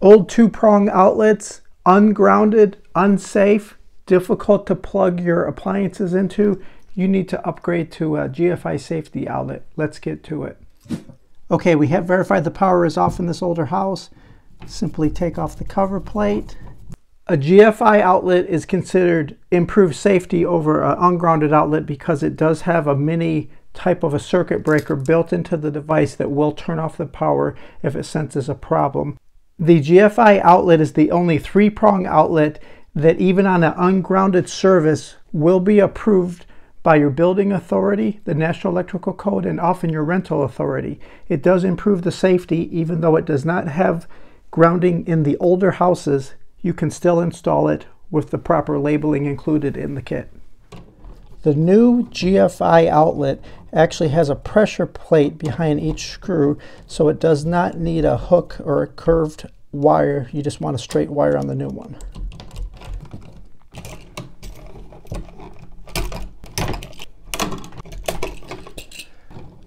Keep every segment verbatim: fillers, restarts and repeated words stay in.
Old two-prong outlets, ungrounded, unsafe, difficult to plug your appliances into. You need to upgrade to a G F I safety outlet. Let's get to it. Okay, we have verified the power is off in this older house. Simply take off the cover plate. A G F I outlet is considered improved safety over an ungrounded outlet because it does have a mini type of a circuit breaker built into the device that will turn off the power if it senses a problem. The G F I outlet is the only three-prong outlet that even on an ungrounded service will be approved by your building authority, the National Electrical Code, and often your rental authority. It does improve the safety, even though it does not have grounding in the older houses, you can still install it with the proper labeling included in the kit. The new G F I outlet actually has a pressure plate behind each screw, so it does not need a hook or a curved wire. You just want a straight wire on the new one.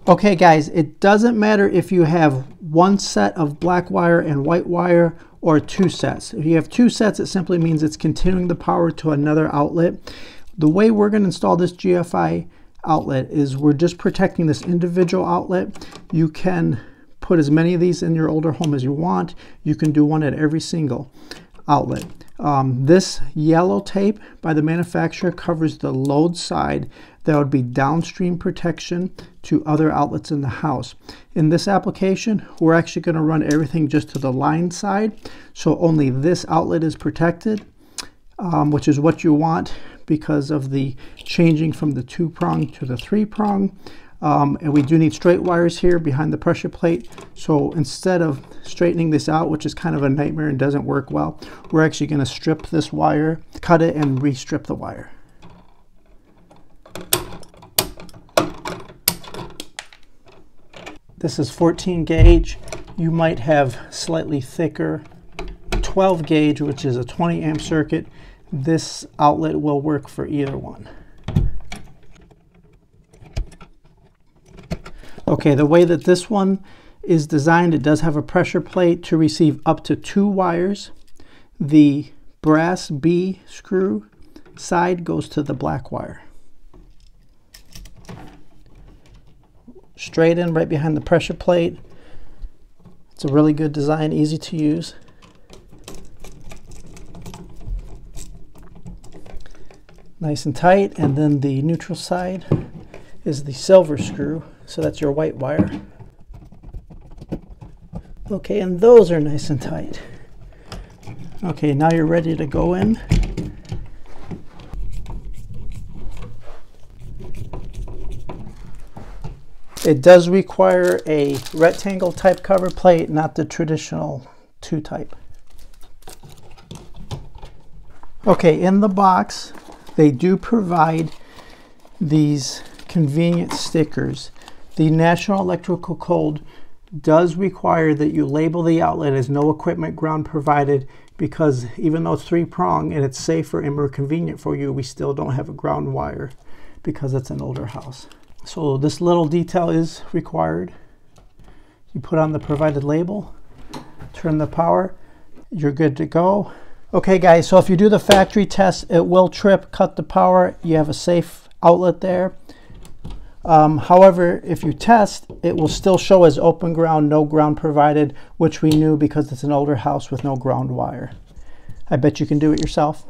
Okay guys, it doesn't matter if you have one set of black wire and white wire or two sets. If you have two sets, it simply means it's continuing the power to another outlet. The way we're going to install this G F I outlet is we're just protecting this individual outlet. You can put as many of these in your older home as you want. You can do one at every single outlet. Um, this yellow tape by the manufacturer covers the load side. That would be downstream protection to other outlets in the house. In this application, we're actually going to run everything just to the line side, so only this outlet is protected, um, which is what you want because of the changing from the two-prong to the three-prong. Um, and we do need straight wires here behind the pressure plate. So instead of straightening this out, which is kind of a nightmare and doesn't work well, we're actually going to strip this wire, cut it, and re-strip the wire. This is fourteen gauge. You might have slightly thicker twelve gauge, which is a twenty amp circuit. This outlet will work for either one. Okay, the way that this one is designed, it does have a pressure plate to receive up to two wires. The brass B screw side goes to the black wire. Straight in right behind the pressure plate. It's a really good design, easy to use. Nice and tight, and then the neutral side is the silver screw. So that's your white wire. Okay, and those are nice and tight. Okay, now you're ready to go in. It does require a rectangle type cover plate, not the traditional two type. Okay, in the box, they do provide these convenience stickers. The National Electrical Code does require that you label the outlet as no equipment ground provided because even though it's three-prong and it's safer and more convenient for you, we still don't have a ground wire because it's an older house. So this little detail is required. You put on the provided label, turn the power, you're good to go. Okay guys, so if you do the factory test, it will trip, cut the power, you have a safe outlet there. Um, however, if you test, it will still show as open ground, no ground provided, which we knew because it's an older house with no ground wire. I bet you can do it yourself.